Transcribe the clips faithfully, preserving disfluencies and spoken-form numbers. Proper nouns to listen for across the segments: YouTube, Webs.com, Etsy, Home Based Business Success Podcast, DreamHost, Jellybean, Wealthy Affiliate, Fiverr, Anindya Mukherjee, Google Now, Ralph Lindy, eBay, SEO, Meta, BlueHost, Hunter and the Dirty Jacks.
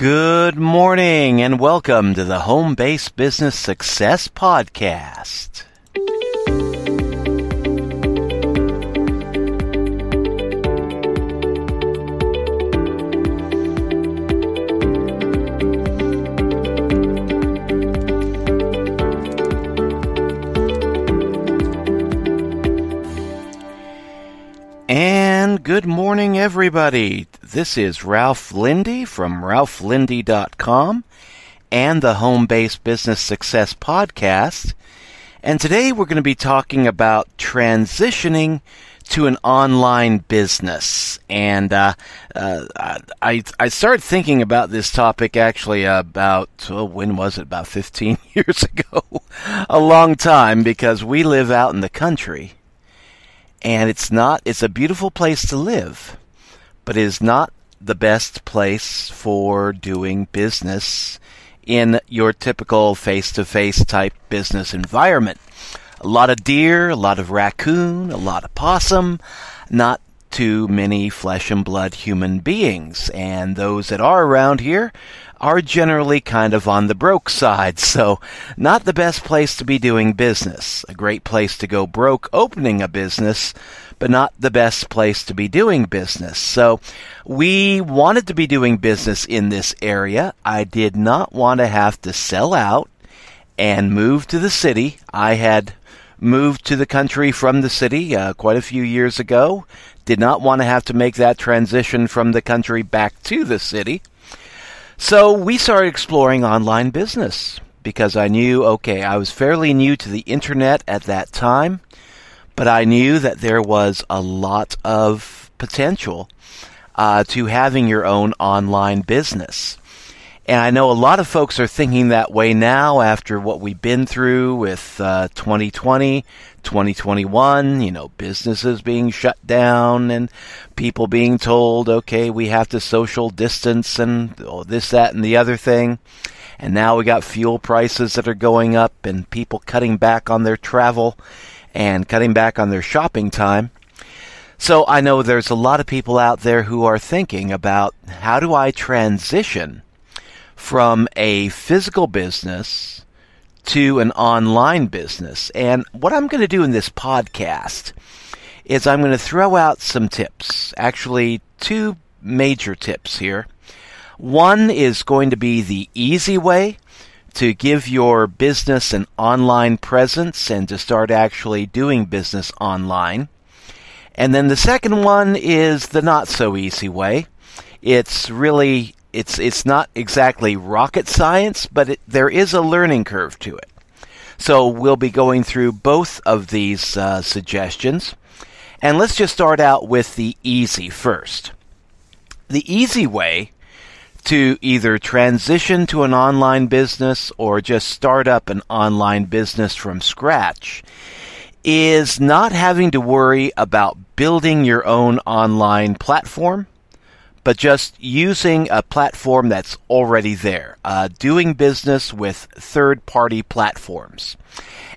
Good morning and welcome to the Home Based Business Success Podcast. And good morning, everybody. This is Ralph Lindy from Ralph Lindy dot com and the Home Based Business Success Podcast. And today we're going to be talking about transitioning to an online business. And uh, uh, I, I started thinking about this topic actually about, oh, when was it? About fifteen years ago. A long time, because we live out in the country. And it's not, it's a beautiful place to live, but it is not the best place for doing business in your typical face-to-face type business environment. A lot of deer, a lot of raccoon, a lot of possum, not too many flesh and blood human beings. And those that are around here are generally kind of on the broke side. So not the best place to be doing business. A great place to go broke opening a business, but not the best place to be doing business. So we wanted to be doing business in this area. I did not want to have to sell out and move to the city. I had moved to the country from the city uh, quite a few years ago. Did not want to have to make that transition from the country back to the city. So we started exploring online business because I knew, okay, I was fairly new to the internet at that time, but I knew that there was a lot of potential uh, to having your own online business. And I know a lot of folks are thinking that way now after what we've been through with uh, twenty twenty, twenty twenty-one, you know, businesses being shut down and people being told, okay, we have to social distance and oh, this, that, and the other thing. And now we got fuel prices that are going up and people cutting back on their travel and cutting back on their shopping time. So I know there's a lot of people out there who are thinking about, how do I transition from a physical business to an online business? And what I'm going to do in this podcast is I'm going to throw out some tips, actually two major tips here. One is going to be the easy way to give your business an online presence and to start actually doing business online. And then the second one is the not so easy way. It's really It's it's not exactly rocket science, but it, there is a learning curve to it. So we'll be going through both of these uh, suggestions. And let's just start out with the easy first. The easy way to either transition to an online business or just start up an online business from scratch is not having to worry about building your own online platform, but just using a platform that's already there, uh, doing business with third-party platforms.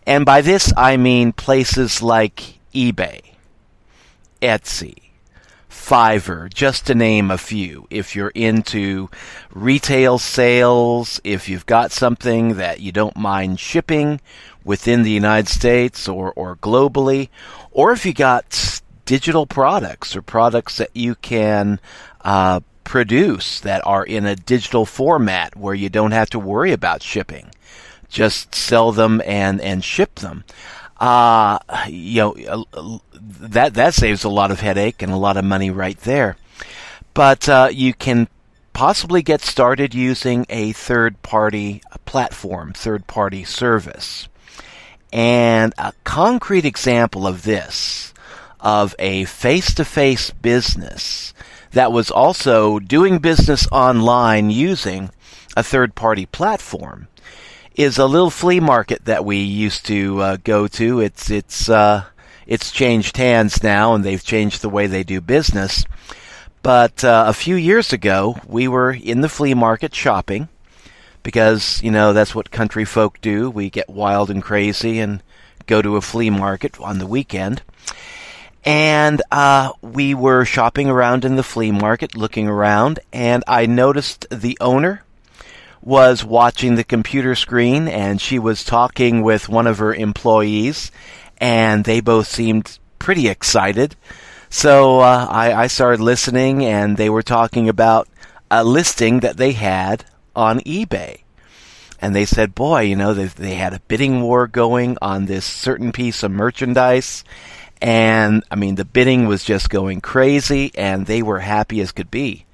And by this, I mean places like eBay, Etsy, Fiverr, just to name a few. If you're into retail sales, if you've got something that you don't mind shipping within the United States or, or globally, or if you got digital products or products that you can uh, produce that are in a digital format where you don't have to worry about shipping. Just sell them and, and ship them. Uh, you know, that, that saves a lot of headache and a lot of money right there. But uh, you can possibly get started using a third-party platform, third-party service. And a concrete example of this, of a face-to-face business that was also doing business online using a third-party platform, is a little flea market that we used to uh, go to. It's it's uh, it's changed hands now, and they've changed the way they do business. But uh, a few years ago, we were in the flea market shopping because, you know, that's what country folk do. We get wild and crazy and go to a flea market on the weekend. And uh we were shopping around in the flea market, looking around, and I noticed the owner was watching the computer screen, and she was talking with one of her employees, and they both seemed pretty excited. So uh, I, I started listening, and they were talking about a listing that they had on eBay. And they said, boy, you know, they, they had a bidding war going on this certain piece of merchandise. And, I mean, the bidding was just going crazy, and they were happy as could be.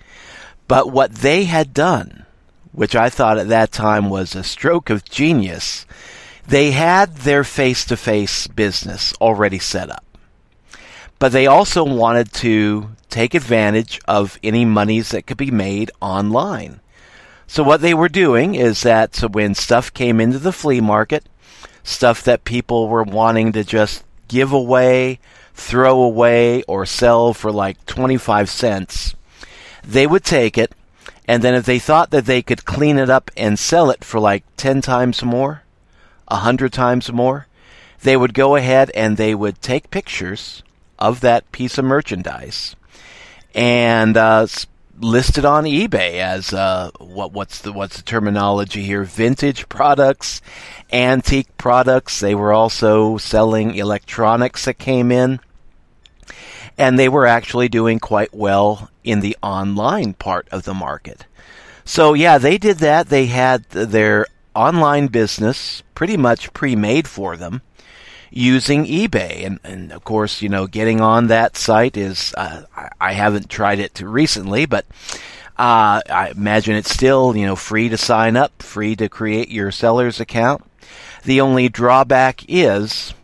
But what they had done, which I thought at that time was a stroke of genius, they had their face-to-face business already set up. But they also wanted to take advantage of any monies that could be made online. So what they were doing is that so when stuff came into the flea market, stuff that people were wanting to just give away, throw away, or sell for like twenty-five cents, they would take it, and then if they thought that they could clean it up and sell it for like ten times more, one hundred times more, they would go ahead and they would take pictures of that piece of merchandise and uh, list it on eBay as uh, what, what's the what's the terminology here? Vintage products, antique products. They were also selling electronics that came in, and they were actually doing quite well in the online part of the market. So yeah, they did that. They had their online business pretty much pre-made for them using eBay. And, and of course, you know, getting on that site is, uh, I, I haven't tried it recently, but uh, I imagine it's still, you know, free to sign up, free to create your seller's account. The only drawback is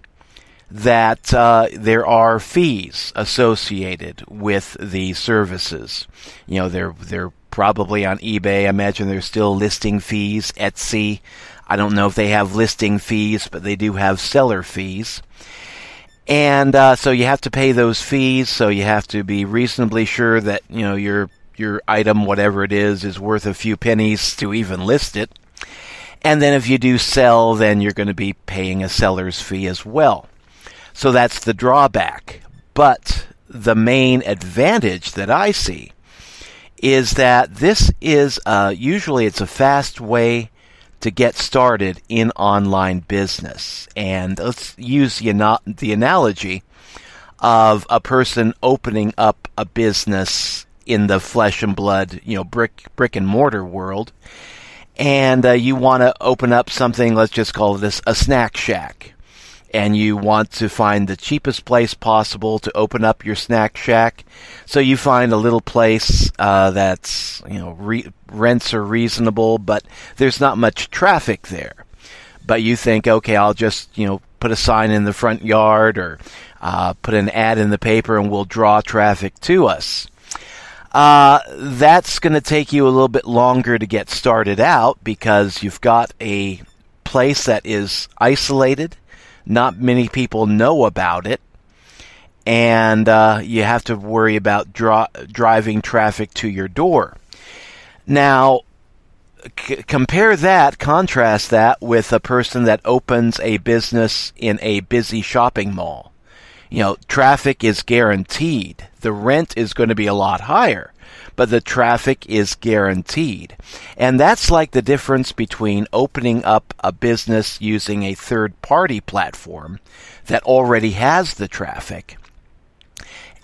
that uh, there are fees associated with the services. You know, they're, they're probably on eBay. I imagine there's still listing fees, Etsy. I don't know if they have listing fees, but they do have seller fees. And uh, so you have to pay those fees, so you have to be reasonably sure that, you know, your your item, whatever it is, is worth a few pennies to even list it. And then if you do sell, then you're going to be paying a seller's fee as well. So that's the drawback. But the main advantage that I see is that this is uh, usually it's a fast way to get started in online business. And let's use the, the analogy of a person opening up a business in the flesh and blood, you know, brick, brick and mortar world. And uh, you want to open up something, let's just call this a snack shack. And you want to find the cheapest place possible to open up your snack shack. So you find a little place uh, that's, you know, re- rents are reasonable, but there's not much traffic there. But you think, okay, I'll just, you know, put a sign in the front yard or uh, put an ad in the paper and we'll draw traffic to us. Uh, that's going to take you a little bit longer to get started out because you've got a place that is isolated. Not many people know about it, and uh, you have to worry about draw, driving traffic to your door. Now, c- compare that, contrast that with a person that opens a business in a busy shopping mall. You know, traffic is guaranteed. The rent is going to be a lot higher, but the traffic is guaranteed. And that's like the difference between opening up a business using a third-party platform that already has the traffic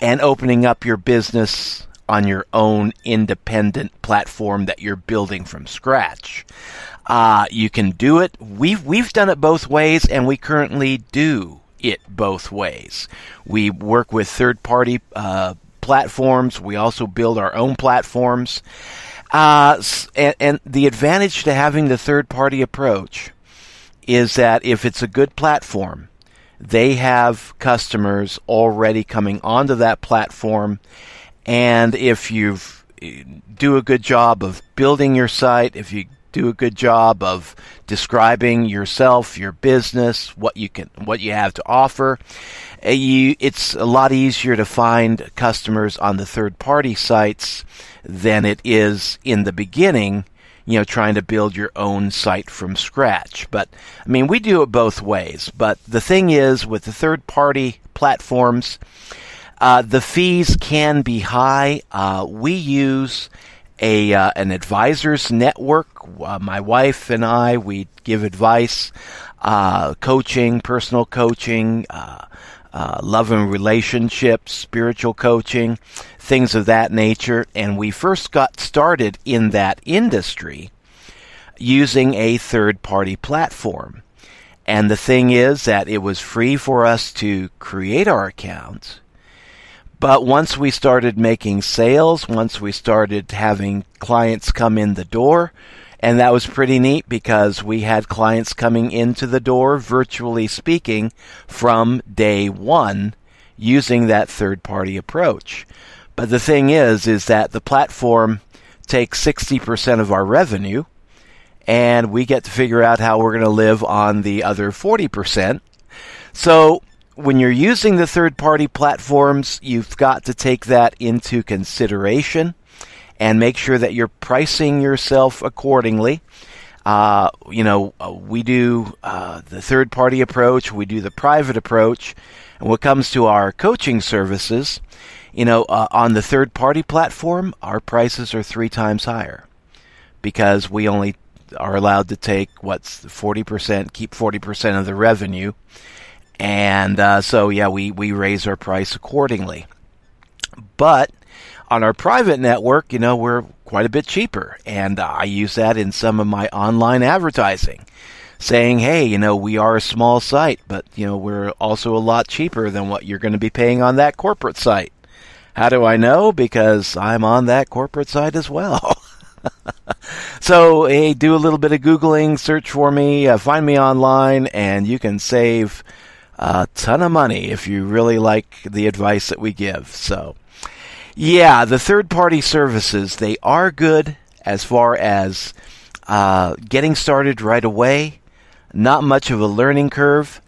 and opening up your business on your own independent platform that you're building from scratch. Uh, you can do it. We've, we've done it both ways, and we currently do it both ways. We work with third-party uh, platforms. We also build our own platforms. Uh, and, and the advantage to having the third-party approach is that if it's a good platform, they have customers already coming onto that platform. And if you do a good job of building your site, if you do a good job of describing yourself, your business, what you can, what you have to offer. You, it's a lot easier to find customers on the third-party sites than it is in the beginning, you know, trying to build your own site from scratch. But, I mean, we do it both ways. But the thing is, with the third-party platforms, Uh, the fees can be high. Uh, we use a uh, an advisor's network. Uh, my wife and I, we give advice, uh, coaching, personal coaching, uh, uh, love and relationships, spiritual coaching, things of that nature. And we first got started in that industry using a third-party platform. And the thing is that it was free for us to create our accounts. But once we started making sales, once we started having clients come in the door, and that was pretty neat because we had clients coming into the door, virtually speaking, from day one using that third-party approach. But the thing is, is that the platform takes sixty percent of our revenue, and we get to figure out how we're going to live on the other forty percent. So when you're using the third-party platforms, you've got to take that into consideration and make sure that you're pricing yourself accordingly. Uh, you know, we do uh, the third-party approach, we do the private approach, and when it comes to our coaching services, you know, uh, on the third-party platform, our prices are three times higher because we only are allowed to take what's forty percent, keep forty percent of the revenue. And uh, so, yeah, we, we raise our price accordingly. But on our private network, you know, we're quite a bit cheaper. And uh, I use that in some of my online advertising, saying, hey, you know, we are a small site, but, you know, we're also a lot cheaper than what you're going to be paying on that corporate site. How do I know? Because I'm on that corporate site as well. So, hey, do a little bit of Googling, search for me, uh, find me online, and you can save a ton of money if you really like the advice that we give. So, yeah, the third-party services, they are good as far as uh, getting started right away, not much of a learning curve.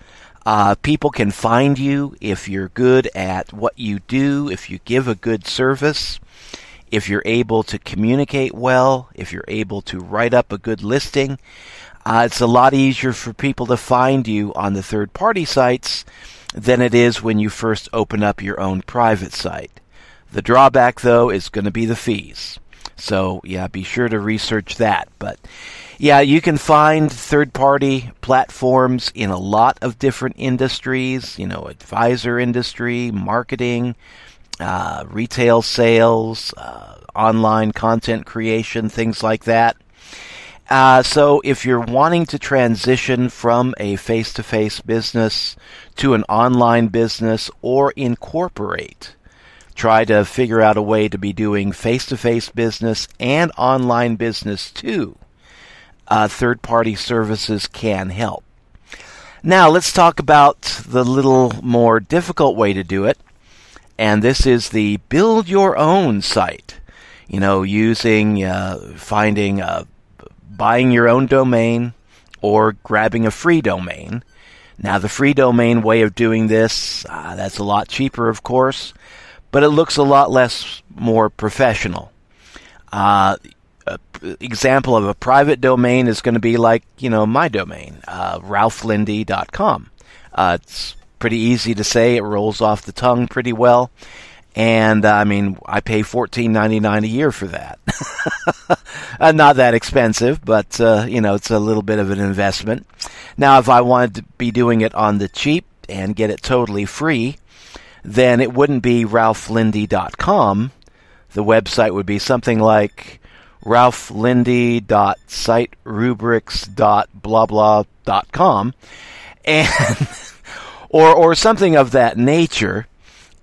Uh, people can find you if you're good at what you do, if you give a good service. If you're able to communicate well, if you're able to write up a good listing, uh, it's a lot easier for people to find you on the third-party sites than it is when you first open up your own private site. The drawback, though, is going to be the fees. So, yeah, be sure to research that. But, yeah, you can find third-party platforms in a lot of different industries, you know, advisor industry, marketing, Uh, retail sales, uh, online content creation, things like that. Uh, so if you're wanting to transition from a face-to-face business to an online business or incorporate, try to figure out a way to be doing face-to-face business and online business too. Uh, third-party services can help. Now let's talk about the little more difficult way to do it. And this is the build your own site, you know, using, uh, finding, uh, buying your own domain or grabbing a free domain. Now, the free domain way of doing this, uh, that's a lot cheaper, of course, but it looks a lot less more professional. Uh, a p- example of a private domain is going to be like, you know, my domain, uh, Ralph Lindy dot com. Uh, it's pretty easy to say. It rolls off the tongue pretty well. And, uh, I mean, I pay fourteen ninety-nine a year for that. Not that expensive, but, uh, you know, it's a little bit of an investment. Now, if I wanted to be doing it on the cheap and get it totally free, then it wouldn't be Ralph Lindy dot com. The website would be something like Ralph Lindy dot site rubrics dot blah blah dot com. And Or or something of that nature,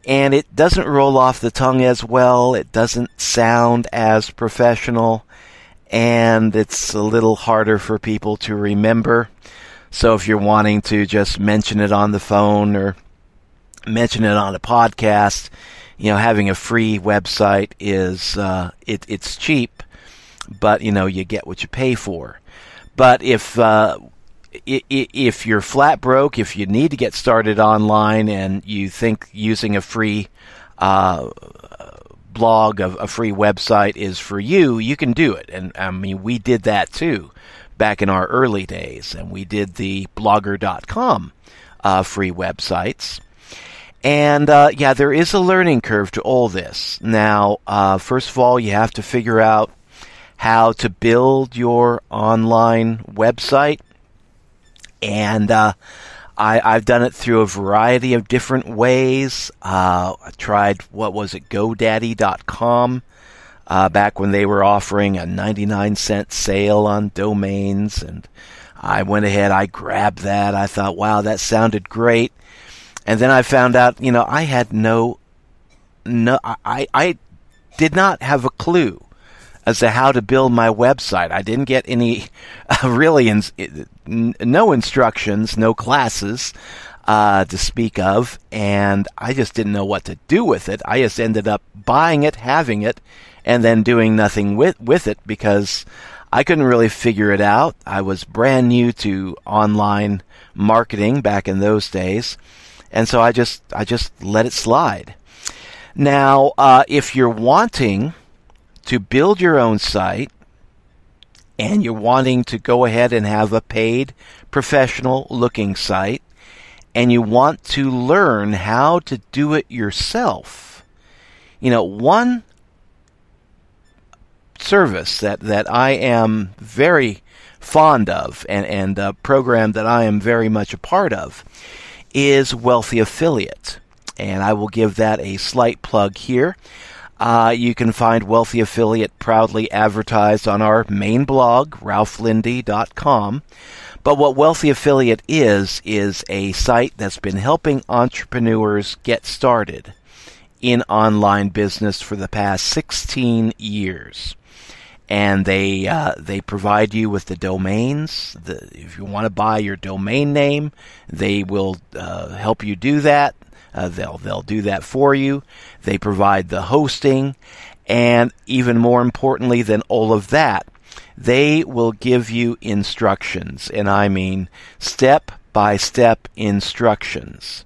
and it doesn't roll off the tongue as well, it doesn't sound as professional, and it's a little harder for people to remember. So if you're wanting to just mention it on the phone or mention it on a podcast, you know, having a free website is, uh, it, it's cheap, but, you know, you get what you pay for. But if... Uh, If you're flat broke, if you need to get started online and you think using a free uh, blog, a free website is for you, you can do it. And I mean, we did that too back in our early days. And we did the blogger dot com uh, free websites. And, uh, yeah, there is a learning curve to all this. Now, uh, first of all, you have to figure out how to build your online website. And uh, I, I've done it through a variety of different ways. Uh, I tried, what was it, GoDaddy dot com, uh, back when they were offering a ninety-nine cent sale on domains. And I went ahead, I grabbed that. I thought, wow, that sounded great. And then I found out, you know, I had no, no, I, I did not have a clue as to how to build my website. I didn't get any, uh, really, ins- no instructions, no classes uh, to speak of, and I just didn't know what to do with it. I just ended up buying it, having it, and then doing nothing with, with it because I couldn't really figure it out. I was brand new to online marketing back in those days. And so I just I just let it slide. Now, uh, if you're wanting to build your own site and you're wanting to go ahead and have a paid, professional-looking site, and you want to learn how to do it yourself, you know, one service that, that I am very fond of and, and a program that I am very much a part of is Wealthy Affiliate, and I will give that a slight plug here. Uh, you can find Wealthy Affiliate proudly advertised on our main blog, ralph lindy dot com. But what Wealthy Affiliate is, is a site that's been helping entrepreneurs get started in online business for the past sixteen years. And they uh, they provide you with the domains. The, if you want to buy your domain name, they will uh, help you do that. Uh, they'll they'll do that for you. They provide the hosting, and even more importantly than all of that, they will give you instructions, and I mean step by step instructions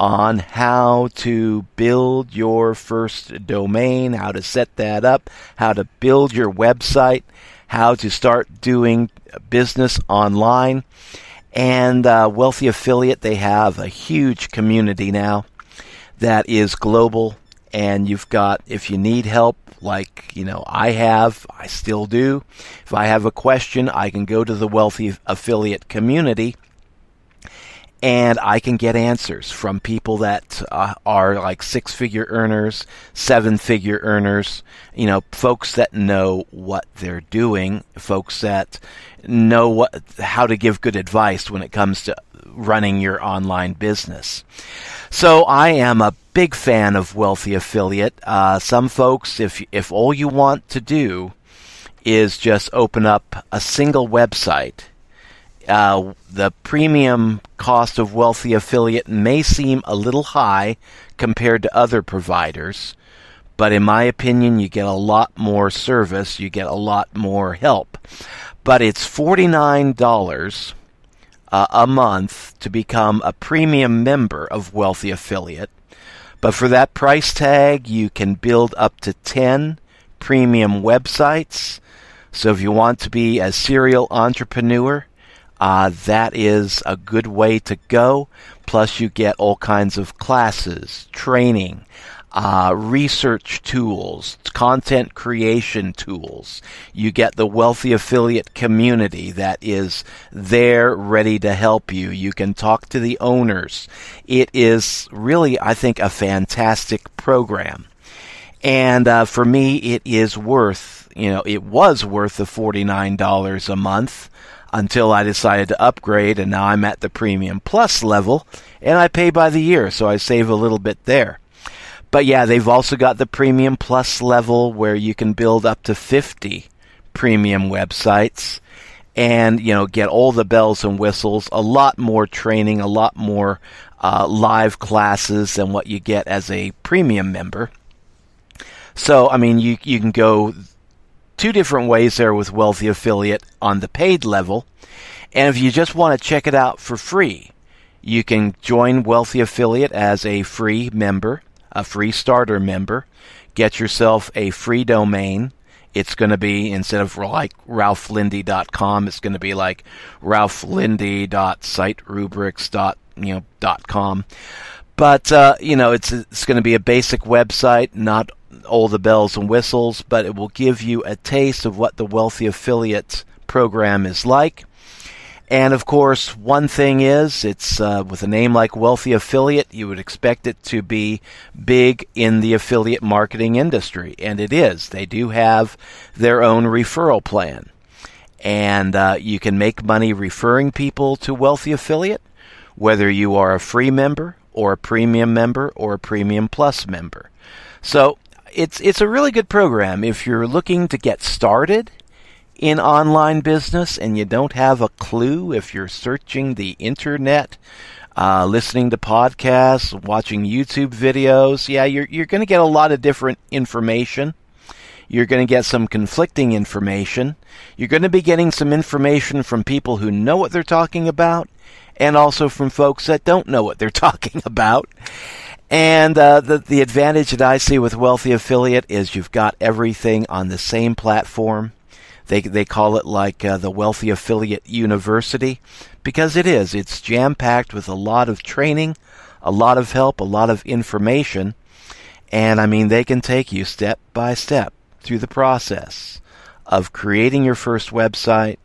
on how to build your first domain, how to set that up, how to build your website, how to start doing business online. And uh, Wealthy Affiliate, they have a huge community now that is global. And you've got, if you need help, like, you know, I have, I still do. If I have a question, I can go to the Wealthy Affiliate community, and I can get answers from people that uh, are like six-figure earners, seven-figure earners, you know, folks that know what they're doing, folks that know what, how to give good advice when it comes to running your online business. So I am a big fan of Wealthy Affiliate. Uh, some folks, if if all you want to do is just open up a single website, Uh, the premium cost of Wealthy Affiliate may seem a little high compared to other providers, but in my opinion, you get a lot more service, you get a lot more help. But it's forty-nine dollars uh, a month to become a premium member of Wealthy Affiliate. But for that price tag, you can build up to ten premium websites. So if you want to be a serial entrepreneur, Uh, that is a good way to go. Plus, you get all kinds of classes, training, uh, research tools, content creation tools. You get the Wealthy Affiliate community that is there ready to help you. You can talk to the owners. It is really, I think, a fantastic program. And uh, for me, it is worth, you know, it was worth the forty-nine dollars a month, until I decided to upgrade, and now I'm at the Premium Plus level, and I pay by the year, so I save a little bit there. But yeah, they've also got the Premium Plus level where you can build up to fifty premium websites and, you know, get all the bells and whistles, a lot more training, a lot more uh, live classes than what you get as a premium member. So, I mean, you you can go two different ways there with Wealthy Affiliate on the paid level. And if you just want to check it out for free, you can join Wealthy Affiliate as a free member, a free starter member. Get yourself a free domain. It's going to be, instead of like ralph lindy dot com, it's going to be like ralph lindy dot site rubrics dot you know dot com. But, uh, you know, it's it's going to be a basic website, not all the bells and whistles, but it will give you a taste of what the Wealthy Affiliate program is like. And, of course, one thing is, it's uh, with a name like Wealthy Affiliate, you would expect it to be big in the affiliate marketing industry, and it is. They do have their own referral plan, and uh, you can make money referring people to Wealthy Affiliate, whether you are a free member or a premium member or a premium plus member. So it's it's a really good program if you're looking to get started in online business and you don't have a clue. If you're searching the internet, uh, listening to podcasts, watching YouTube videos, yeah, you're you're going to get a lot of different information. You're going to get some conflicting information. You're going to be getting some information from people who know what they're talking about and also from folks that don't know what they're talking about. And uh, the, the advantage that I see with Wealthy Affiliate is you've got everything on the same platform. They they call it like uh, the Wealthy Affiliate University, because it is. It's jam-packed with a lot of training, a lot of help, a lot of information. And, I mean, they can take you step by step through the process of creating your first website,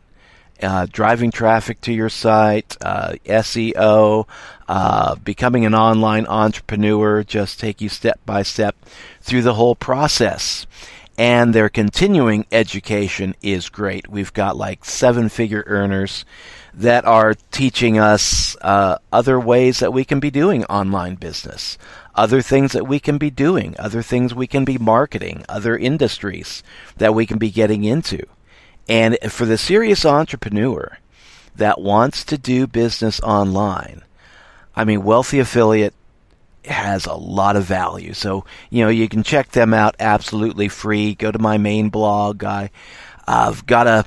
uh, driving traffic to your site, uh, S E O, uh, becoming an online entrepreneur, just take you step by step through the whole process. And their continuing education is great. We've got like seven-figure earners that are teaching us uh, other ways that we can be doing online business, other things that we can be doing, other things we can be marketing, other industries that we can be getting into. And for the serious entrepreneur that wants to do business online, I mean, Wealthy Affiliate has a lot of value. So, you know, you can check them out absolutely free. Go to my main blog. I, I've got a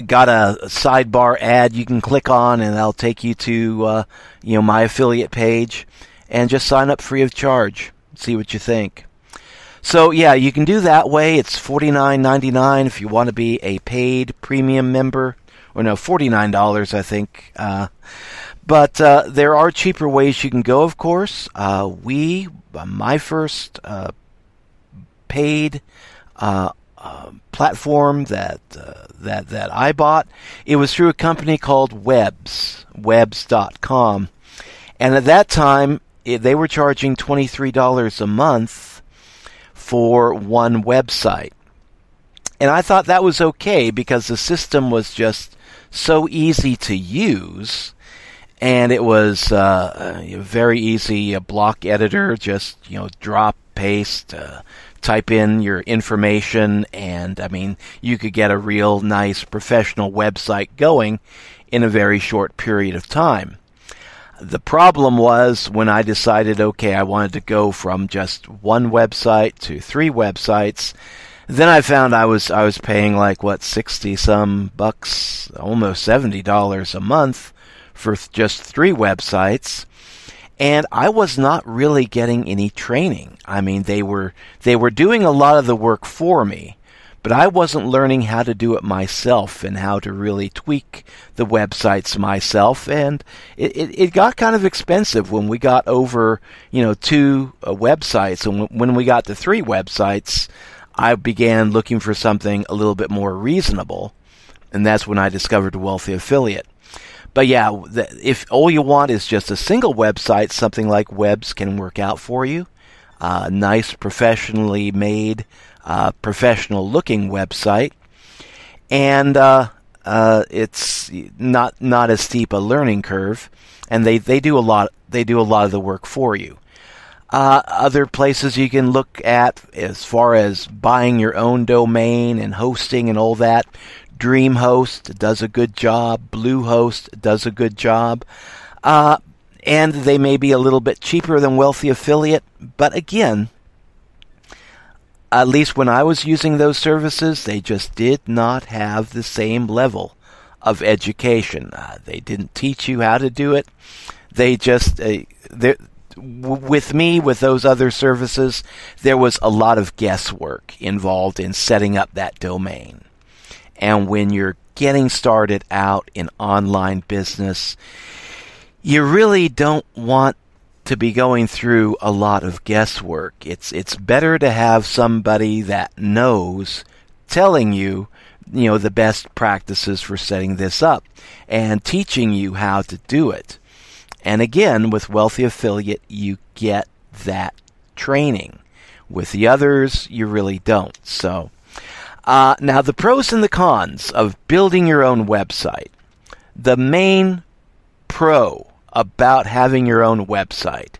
got a sidebar ad you can click on, and that'll take you to, uh, you know, my affiliate page. And just sign up free of charge. See what you think. So, yeah, you can do that way. It's forty-nine ninety-nine if you want to be a paid premium member. Or no, forty-nine dollars, I think. Uh, but uh, there are cheaper ways you can go, of course. Uh, we, my first uh, paid uh, uh, platform that uh, that that I bought, it was through a company called Webs, Webs dot com. And at that time, it, they were charging twenty-three dollars a month for one website. And I thought that was okay because the system was just so easy to use, and it was uh, very easy. A block editor, just you know, drop, paste, uh, type in your information, and I mean, you could get a real nice professional website going in a very short period of time. The problem was when I decided, okay, I wanted to go from just one website to three websites. Then I found I was I was paying like what sixty some bucks, almost seventy dollars a month for th- just three websites, and I was not really getting any training. I mean, they were they were doing a lot of the work for me, but I wasn't learning how to do it myself and how to really tweak the websites myself. And it it, it got kind of expensive when we got over you know two uh, websites, and w- when we got to three websites. I began looking for something a little bit more reasonable, and that's when I discovered Wealthy Affiliate. But yeah, if all you want is just a single website, something like Webs can work out for you. Uh, nice, professionally made, uh, professional-looking website, and uh, uh, it's not not as steep a learning curve, and they, they do a lot they do a lot of the work for you. Uh, other places you can look at as far as buying your own domain and hosting and all that. DreamHost does a good job. BlueHost does a good job. Uh, and they may be a little bit cheaper than Wealthy Affiliate. But again, at least when I was using those services, they just did not have the same level of education. Uh, they didn't teach you how to do it. They just... Uh, they're With me, with those other services, there was a lot of guesswork involved in setting up that domain. And when you're getting started out in online business, you really don't want to be going through a lot of guesswork. It's it's better to have somebody that knows telling you, you know, the best practices for setting this up and teaching you how to do it. And again, with Wealthy Affiliate, you get that training. With the others, you really don't. So, uh, now the pros and the cons of building your own website. The main pro about having your own website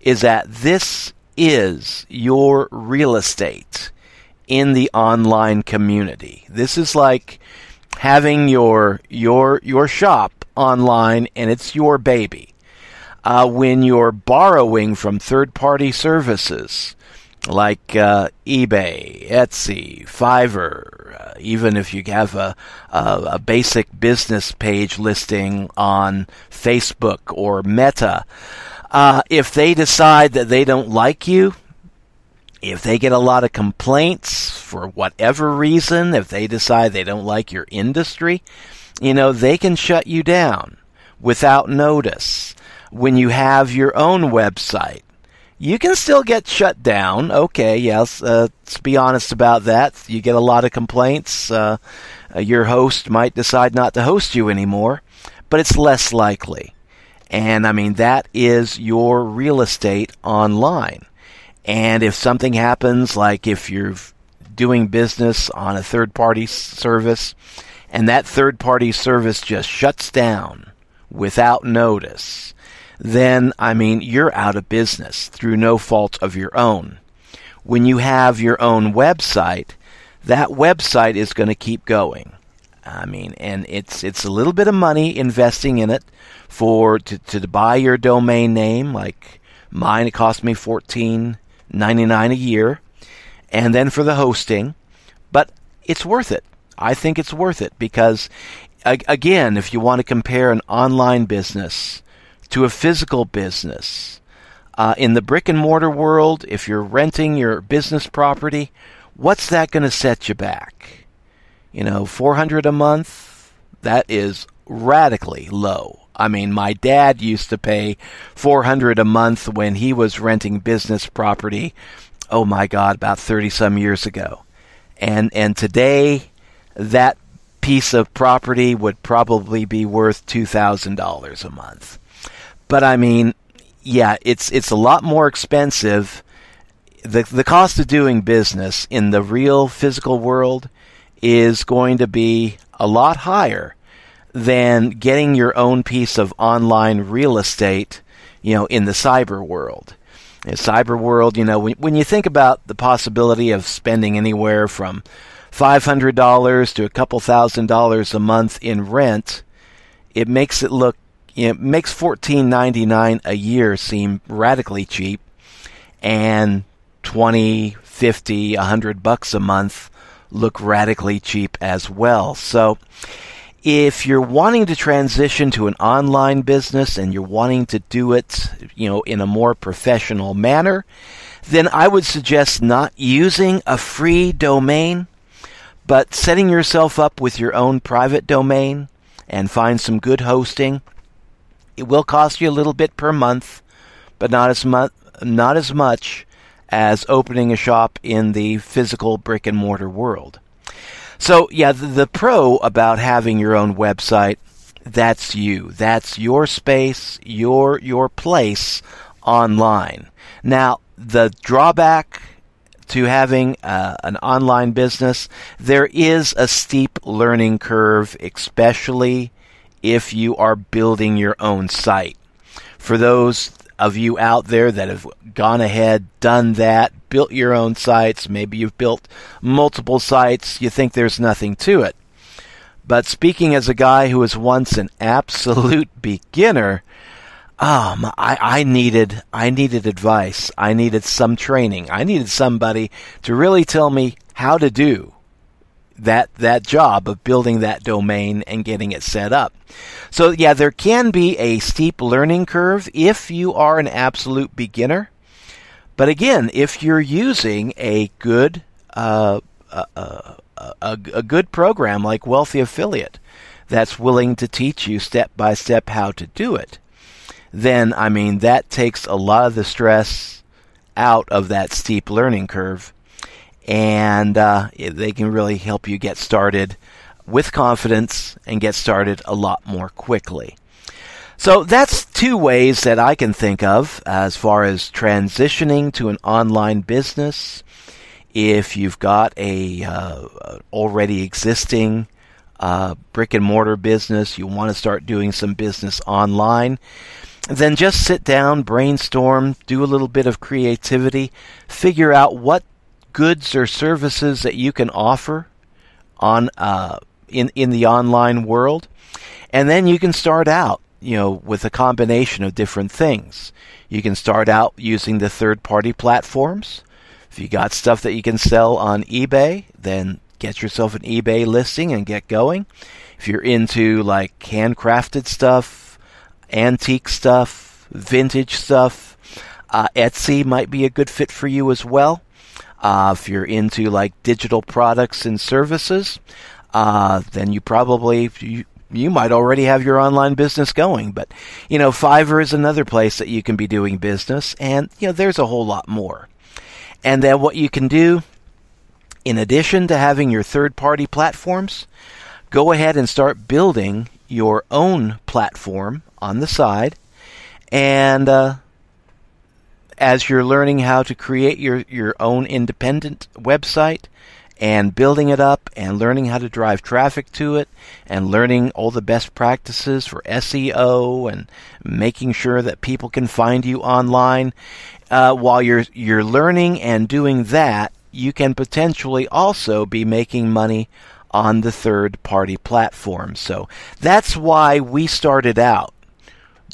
is that this is your real estate in the online community. This is like having your your your shop online, and it's your baby. Uh, when you're borrowing from third-party services like uh, eBay, Etsy, Fiverr, uh, even if you have a, a, a basic business page listing on Facebook or Meta, uh, if they decide that they don't like you, if they get a lot of complaints for whatever reason, if they decide they don't like your industry, you know, they can shut you down without notice. When you have your own website, you can still get shut down. Okay, yes, uh, let's be honest about that. You get a lot of complaints. Uh, your host might decide not to host you anymore, but it's less likely. And, I mean, that is your real estate online. And if something happens, like if you're doing business on a third-party service, and that third-party service just shuts down without notice, then, I mean, you're out of business through no fault of your own. When you have your own website, that website is going to keep going. I mean, and it's it's a little bit of money investing in it for to, to buy your domain name. Like mine, it cost me fourteen ninety-nine a year, and then for the hosting. But it's worth it. I think it's worth it because, again, if you want to compare an online business to a physical business. Uh, in the brick and mortar world, if you're renting your business property, what's that going to set you back? You know, four hundred dollars a month, that is radically low. I mean, my dad used to pay four hundred dollars a month when he was renting business property, oh my God, about thirty some years ago. And, and today, that piece of property would probably be worth two thousand dollars a month. But I mean, yeah, it's it's a lot more expensive. The the cost of doing business in the real physical world is going to be a lot higher than getting your own piece of online real estate, you know, in the cyber world. In the cyber world, you know, when when you think about the possibility of spending anywhere from five hundred dollars to a couple thousand dollars a month in rent, it makes it look It makes fourteen ninety-nine a year seem radically cheap, and twenty, fifty, a hundred bucks a month look radically cheap as well. So if you're wanting to transition to an online business and you're wanting to do it, you know, in a more professional manner, then I would suggest not using a free domain, but setting yourself up with your own private domain and find some good hosting. It will cost you a little bit per month, but not as mu- not as much as opening a shop in the physical brick and mortar world. So, yeah, the, the pro about having your own website, that's you. That's your space, your your place online. Now, the drawback to having uh, an online business, there is a steep learning curve, especially if you are building your own site. For those of you out there that have gone ahead, done that, built your own sites, maybe you've built multiple sites, you think there's nothing to it. But speaking as a guy who was once an absolute beginner, um, I, I needed I needed advice. I needed some training. I needed somebody to really tell me how to do that that job of building that domain and getting it set up. So yeah, there can be a steep learning curve if you are an absolute beginner. But again, if you're using a good uh, a, a, a, a good program like Wealthy Affiliate that's willing to teach you step by step how to do it, then, I mean, that takes a lot of the stress out of that steep learning curve. And uh, they can really help you get started with confidence and get started a lot more quickly. So that's two ways that I can think of as far as transitioning to an online business. If you've got a uh, already existing uh, brick and mortar business, you want to start doing some business online, then just sit down, brainstorm, do a little bit of creativity, figure out what goods or services that you can offer on uh, in in the online world, and then you can start out, you know, with a combination of different things. You can start out using the third-party platforms. If you got stuff that you can sell on eBay, then get yourself an eBay listing and get going. If you're into like handcrafted stuff, antique stuff, vintage stuff, uh, Etsy might be a good fit for you as well. Uh, if you're into like digital products and services, uh, then you probably, you, you might already have your online business going. But, you know, Fiverr is another place that you can be doing business. And, you know, there's a whole lot more. And then what you can do, in addition to having your third-party platforms, go ahead and start building your own platform on the side. And uh, as you're learning how to create your, your own independent website and building it up and learning how to drive traffic to it and learning all the best practices for S E O and making sure that people can find you online, Uh, while you're you're learning and doing that, you can potentially also be making money on the third-party platform. So that's why we started out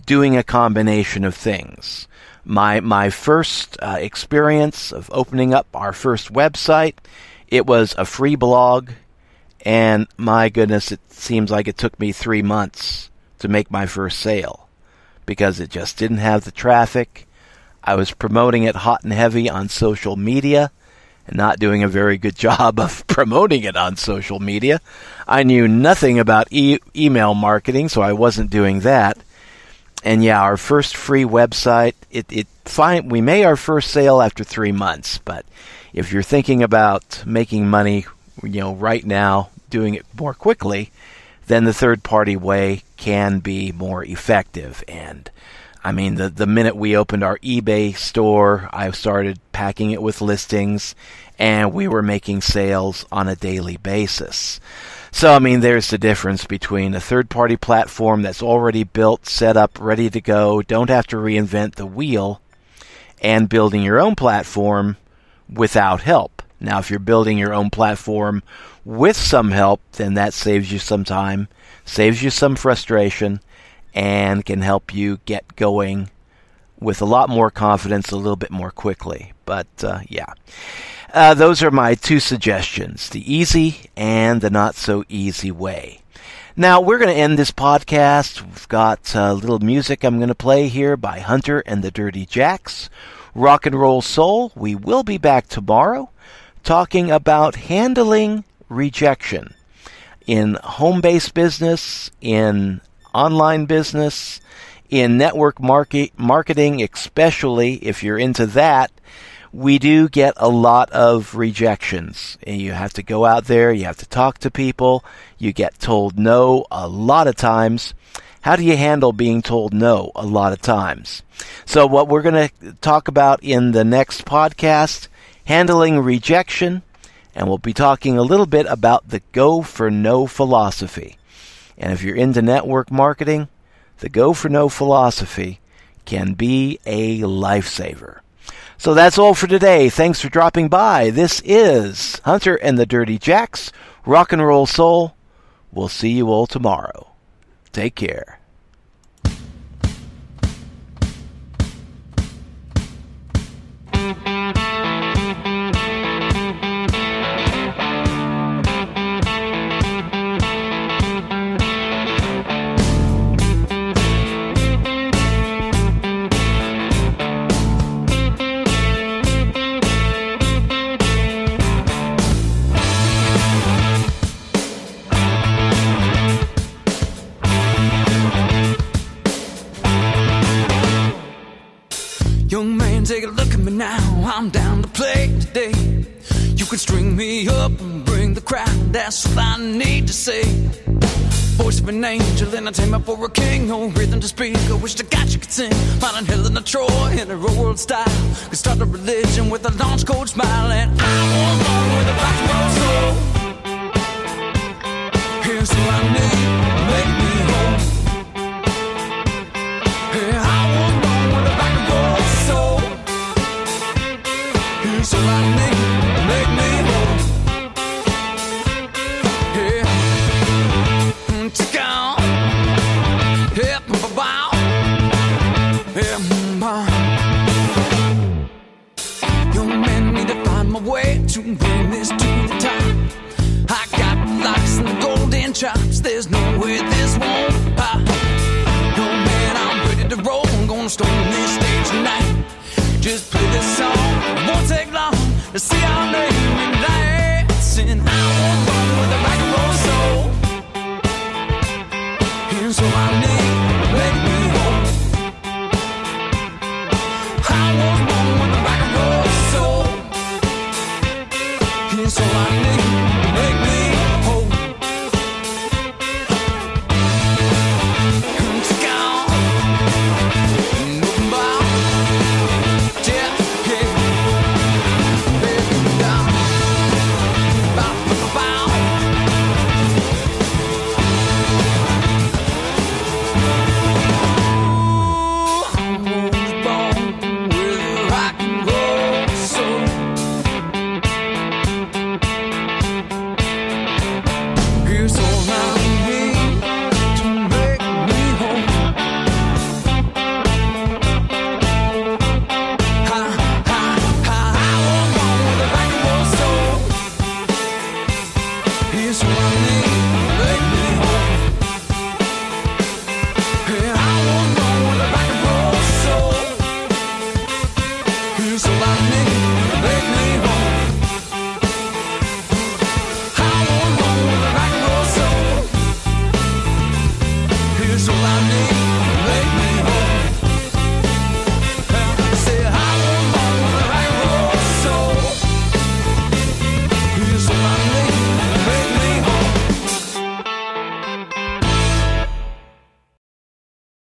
doing a combination of things. My my first uh, experience of opening up our first website, it was a free blog, and my goodness, it seems like it took me three months to make my first sale because it just didn't have the traffic. I was promoting it hot and heavy on social media and not doing a very good job of promoting it on social media. I knew nothing about e- email marketing, so I wasn't doing that. And yeah, our first free website, it, it fine, we made our first sale after three months. But if you're thinking about making money, you know, right now, doing it more quickly, then the third-party way can be more effective. And I mean, the, the minute we opened our eBay store, I started packing it with listings, and we were making sales on a daily basis. So, I mean, there's the difference between a third-party platform that's already built, set up, ready to go, don't have to reinvent the wheel, and building your own platform without help. Now, if you're building your own platform with some help, then that saves you some time, saves you some frustration, and can help you get going with a lot more confidence a little bit more quickly. But uh, yeah, uh, those are my two suggestions, the easy and the not so easy way. Now we're going to end this podcast. We've got a uh, little music I'm going to play here by Hunter and the Dirty Jacks, Rock and Roll Soul. We will be back tomorrow talking about handling rejection in home-based business, in online business, in network market, marketing, especially if you're into that. We do get a lot of rejections. And you have to go out there, you have to talk to people, you get told no a lot of times. How do you handle being told no a lot of times? So what we're going to talk about in the next podcast, handling rejection, and we'll be talking a little bit about the go for no philosophy. And if you're into network marketing, the go for no philosophy can be a lifesaver. So that's all for today. Thanks for dropping by. This is Hunter and the Dirty Jacks, Rock and Roll Soul. We'll see you all tomorrow. Take care. that's what I need to say. Voice of an angel, entertainment for a king. Oh, rhythm to speak, I wish to God you could sing. Modern Helena Troy in her old style. Could start a religion with a launch cold smile. And I want more with a rock and roll soul. Here's who I need, make me whole. Yeah, I want more with a rock and roll soul. Here's who I need, make me whole. My way to bring this to the top. I got the locks and the golden chops. There's no way this won't pop. Yo, man, I'm ready to roll. I'm gonna storm this stage tonight. Just play this song. It won't take long to see our name in lights. And I won't run with a rock and roll soul. Here's what I need. Let me hold. I won't run with a rock and roll soul. So I need you to make me whole. It's gone. Nobody. Yeah, yeah. Baby, down. Bow, bow, bow. Ooh, I was born with rock and roll soul. So I need, make me